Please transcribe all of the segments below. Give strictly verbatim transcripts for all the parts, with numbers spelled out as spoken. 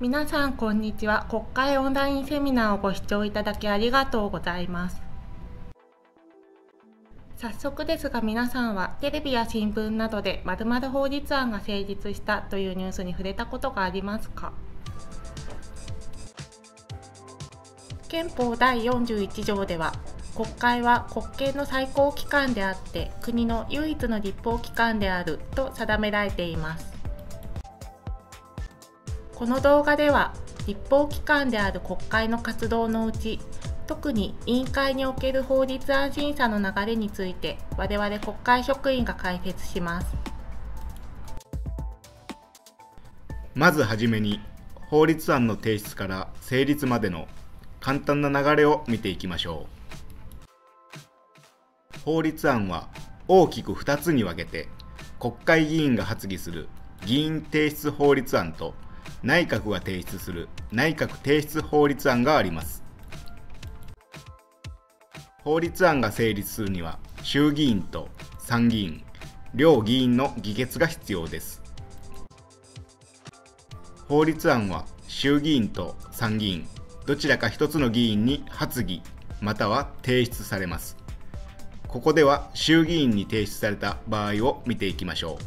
皆さんこんにちは。国会オンラインセミナーをご視聴いただきありがとうございます。早速ですが、皆さんはテレビや新聞などで〇〇法律案が成立したというニュースに触れたことがありますか？憲法だいよんじゅういち条では、国会は国権の最高機関であって国の唯一の立法機関であると定められています。この動画では、立法機関である国会の活動のうち、特に委員会における法律案審査の流れについて、我々国会職員が解説します。まずはじめに、法律案の提出から成立までの簡単な流れを見ていきましょう。法律案は大きくふたつに分けて、国会議員が発議する議員提出法律案と、内閣が提出する内閣提出法律案があります。法律案が成立するには衆議院と参議院両議員の議決が必要です。法律案は衆議院と参議院どちらかひとつの議員に発議または提出されます。ここでは衆議院に提出された場合を見ていきましょう。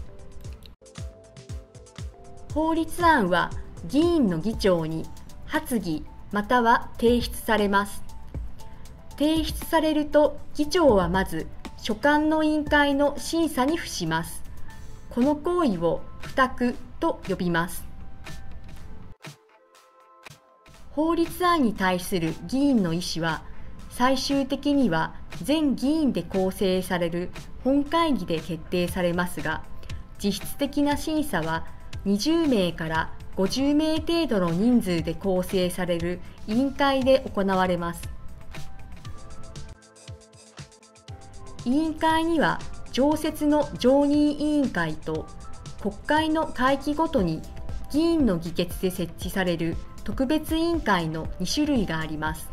法律案は議員の議長に発議または提出されます。提出されると議長はまず所管の委員会の審査に付します。この行為を付託と呼びます。法律案に対する議員の意思は最終的には全議員で構成される本会議で決定されますが、実質的な審査はにじゅうめいからごじゅうめい程度の人数で構成される委員会で行われます。委員会には常設の常任委員会と国会の会期ごとに議員の議決で設置される特別委員会のにしゅるいがあります。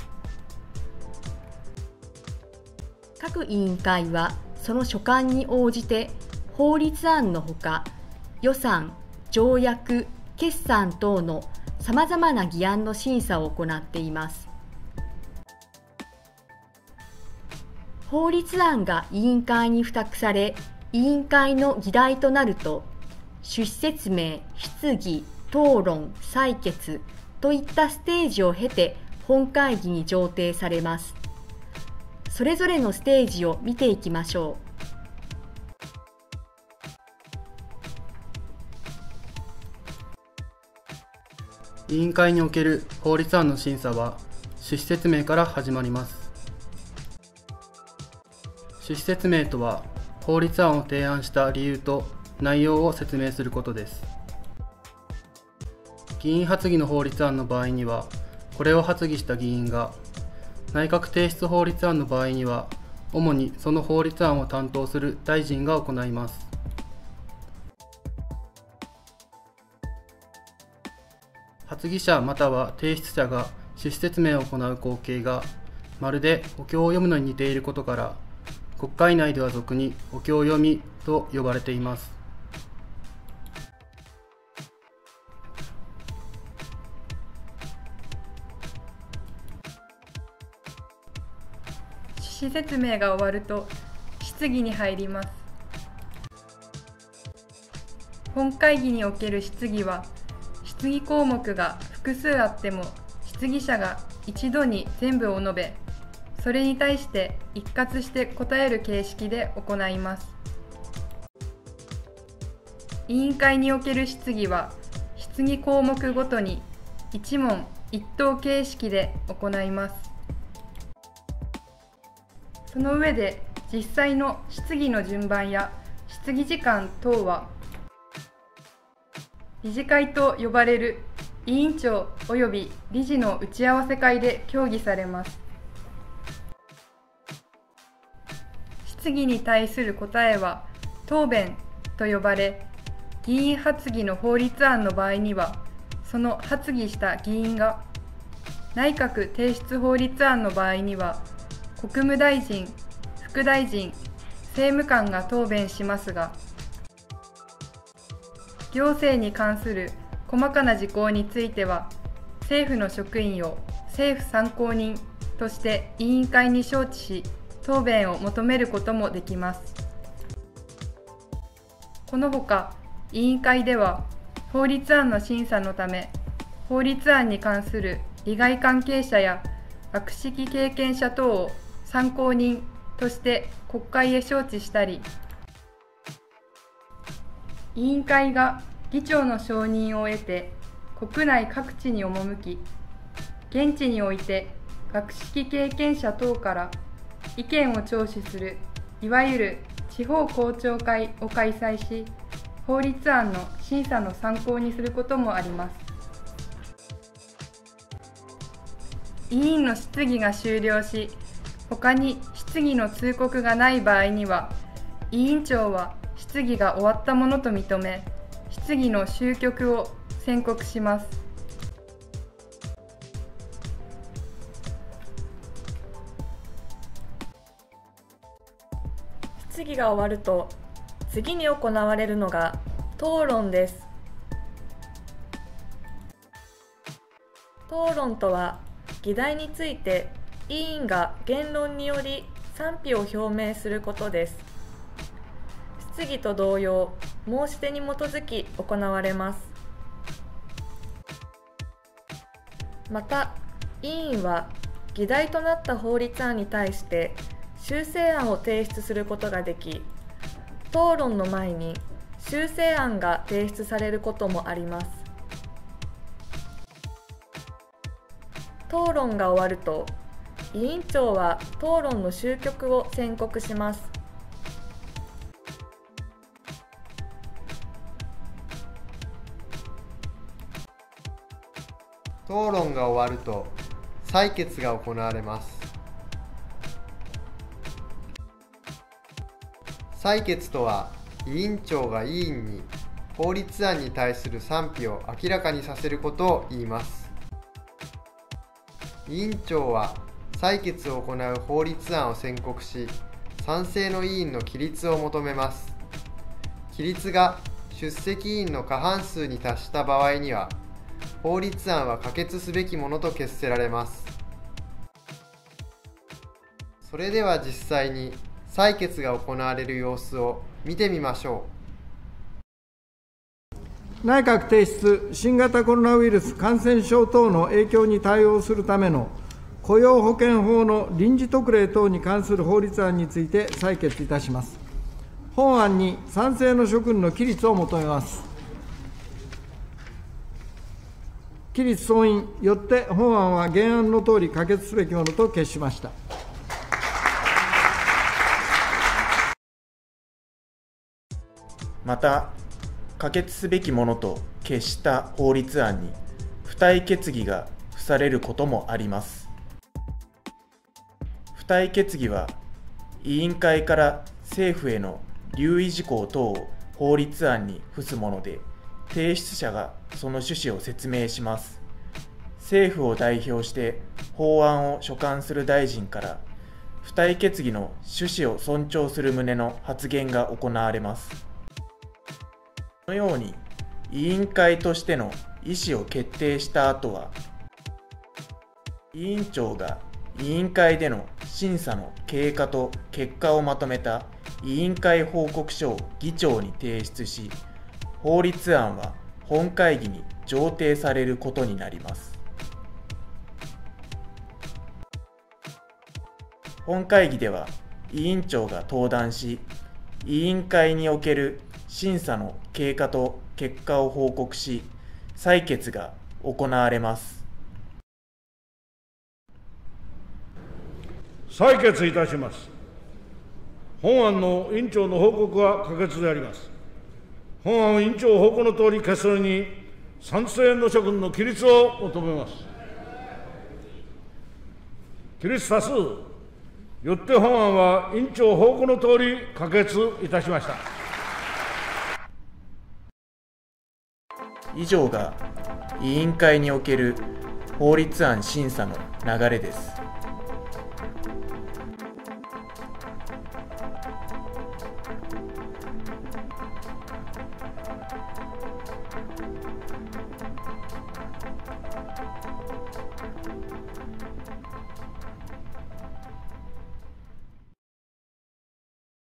各委員会はその所管に応じて法律案のほか予算、条約、決算等のさまざまな議案の審査を行っています。法律案が委員会に付託され、委員会の議題となると、趣旨説明、質疑、討論、採決といったステージを経て本会議に上呈されます。それぞれのステージを見ていきましょう。委員会における法律案の審査は趣旨説明から始まります。趣旨説明とは法律案を提案した理由と内容を説明することです。議員発議の法律案の場合にはこれを発議した議員が、内閣提出法律案の場合には主にその法律案を担当する大臣が行います。発議者または提出者が趣旨説明を行う光景がまるでお経を読むのに似ていることから、国会内では俗にお経を読みと呼ばれています。趣旨説明が終わると質疑に入ります。本会議における質疑は、質疑項目が複数あっても質疑者が一度に全部を述べ、それに対して一括して答える形式で行います。委員会における質疑は質疑項目ごとに一問一答形式で行います。その上で実際の質疑の順番や質疑時間等は理事会と呼ばれる委員長および理事の打ち合わせ会で協議されます。質疑に対する答えは答弁と呼ばれ、議員発議の法律案の場合にはその発議した議員が、内閣提出法律案の場合には国務大臣、副大臣、政務官が答弁しますが、行政に関する細かな事項については、政府の職員を政府参考人として委員会に招致し、答弁を求めることもできます。このほか、委員会では、法律案の審査のため、法律案に関する利害関係者や悪識経験者等を参考人として国会へ招致したり、委員会が議長の承認を得て国内各地に赴き、現地において学識経験者等から意見を聴取する、いわゆる地方公聴会を開催し、法律案の審査の参考にすることもあります。委員の質疑が終了し、他に質疑の通告がない場合には、委員長は質疑が終わったものと認め、質疑の終局を宣告します。質疑が終わると、次に行われるのが討論です。討論とは、議題について委員が言論により賛否を表明することです。質疑と同様、申し出に基づき行われます。また、委員は議題となった法律案に対して修正案を提出することができ、討論の前に修正案が提出されることもあります。討論が終わると、委員長は討論の終局を宣告します。討論が終わると、採決が行われます。採決とは、委員長が委員に法律案に対する賛否を明らかにさせることを言います。委員長は採決を行う法律案を宣告し、賛成の委員の起立を求めます。起立が出席委員の過半数に達した場合には、法律案は可決すべきものと決せられます。それでは実際に採決が行われる様子を見てみましょう。内閣提出新型コロナウイルス感染症等の影響に対応するための雇用保険法の臨時特例等に関する法律案について採決いたします。本案に賛成の諸君の起立を求めます。起立総員、よって本案は原案のとおり可決すべきものと決しました。また、可決すべきものと決した法律案に付帯決議が付されることもあります。付帯決議は、委員会から政府への留意事項等を法律案に付すもので、提出者がその趣旨を説明します。政府を代表して法案を所管する大臣から、付帯決議の趣旨を尊重する旨の発言が行われます。このように、委員会としての意思を決定した後は、委員長が委員会での審査の経過と結果をまとめた委員会報告書を議長に提出し、法律案は本会議に上呈されることになります。本会議では、委員長が登壇し、委員会における審査の経過と結果を報告し、採決が行われます。採決いたします。本案の委員長の報告は可決であります。本案委員長報告のとおり決するに、賛成の諸君の起立を求めます。起立多数、よって本案は委員長報告のとおり可決いたしました。以上が委員会における法律案審査の流れです。